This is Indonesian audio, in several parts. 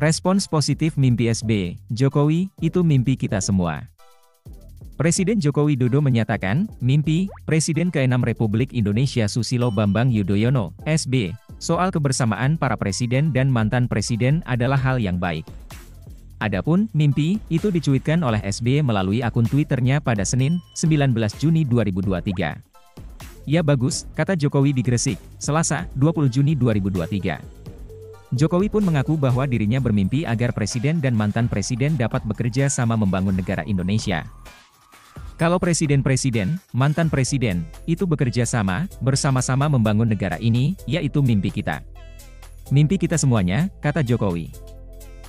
Respons positif mimpi SBY, Jokowi, itu mimpi kita semua. Presiden Joko Widodo menyatakan, mimpi Presiden ke-6 Republik Indonesia Susilo Bambang Yudhoyono, SBY, soal kebersamaan para presiden dan mantan presiden adalah hal yang baik. Adapun mimpi itu dicuitkan oleh SBY melalui akun Twitternya pada Senin, 19 Juni 2023. "Ya bagus," kata Jokowi di Gresik, Selasa, 20 Juni 2023. Jokowi pun mengaku bahwa dirinya bermimpi agar presiden dan mantan presiden dapat bekerja sama membangun negara Indonesia. "Kalau presiden-presiden, mantan presiden, itu bekerja sama, bersama-sama membangun negara ini, yaitu mimpi kita. Mimpi kita semuanya," kata Jokowi.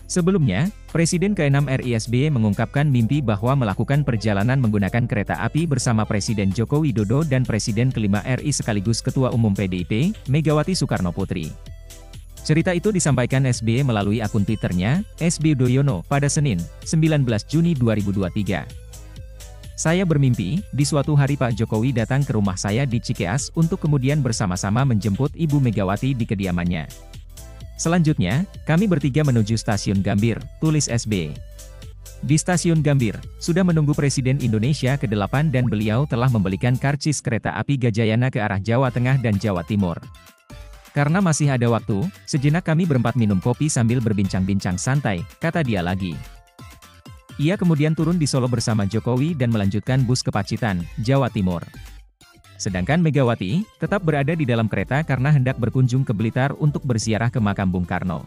Sebelumnya, Presiden ke-6 RI SBY mengungkapkan mimpi bahwa melakukan perjalanan menggunakan kereta api bersama Presiden Joko Widodo dan Presiden ke-5 RI sekaligus Ketua Umum PDIP, Megawati Soekarnoputri. Cerita itu disampaikan SBY melalui akun Twitternya, @SBYudhoyono, pada Senin, 19 Juni 2023. "Saya bermimpi, di suatu hari Pak Jokowi datang ke rumah saya di Cikeas untuk kemudian bersama-sama menjemput Ibu Megawati di kediamannya. Selanjutnya, kami bertiga menuju Stasiun Gambir," tulis SBY. Di Stasiun Gambir, sudah menunggu Presiden Indonesia ke-8 dan beliau telah membelikan karcis kereta api Gajayana ke arah Jawa Tengah dan Jawa Timur. "Karena masih ada waktu, sejenak kami berempat minum kopi sambil berbincang-bincang santai," kata dia lagi. Ia kemudian turun di Solo bersama Jokowi dan melanjutkan bus ke Pacitan, Jawa Timur. Sedangkan Megawati tetap berada di dalam kereta karena hendak berkunjung ke Blitar untuk berziarah ke makam Bung Karno.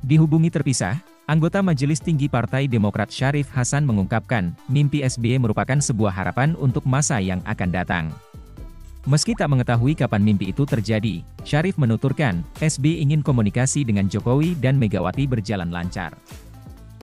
Dihubungi terpisah, anggota Majelis Tinggi Partai Demokrat Syarief Hasan mengungkapkan, mimpi SBY merupakan sebuah harapan untuk masa yang akan datang. Meski tak mengetahui kapan mimpi itu terjadi, Syarief menuturkan, SBY ingin komunikasi dengan Jokowi dan Megawati berjalan lancar.